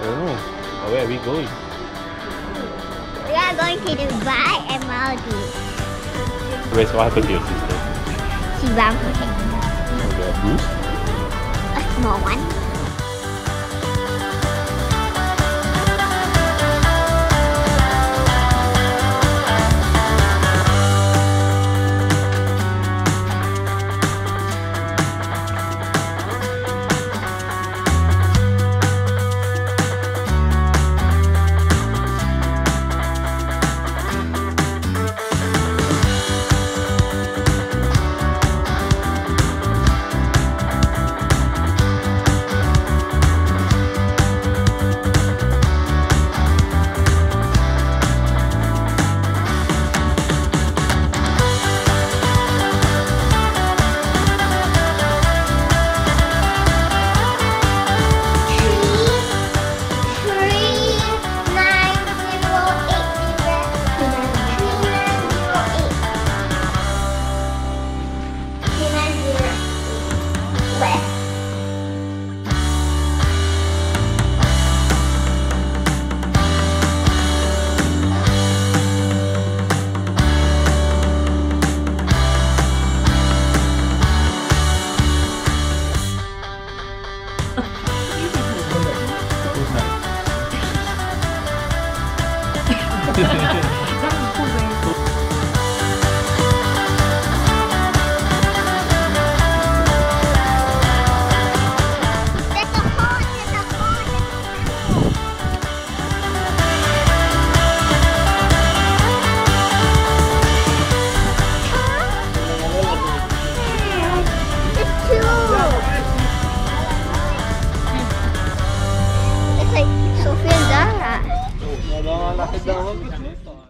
I don't know. Oh, where are we going? We are going to Dubai and Maldives. Wait, what happened to your sister? She ran for him. Was there a bruise? A small one. Sophia, dá.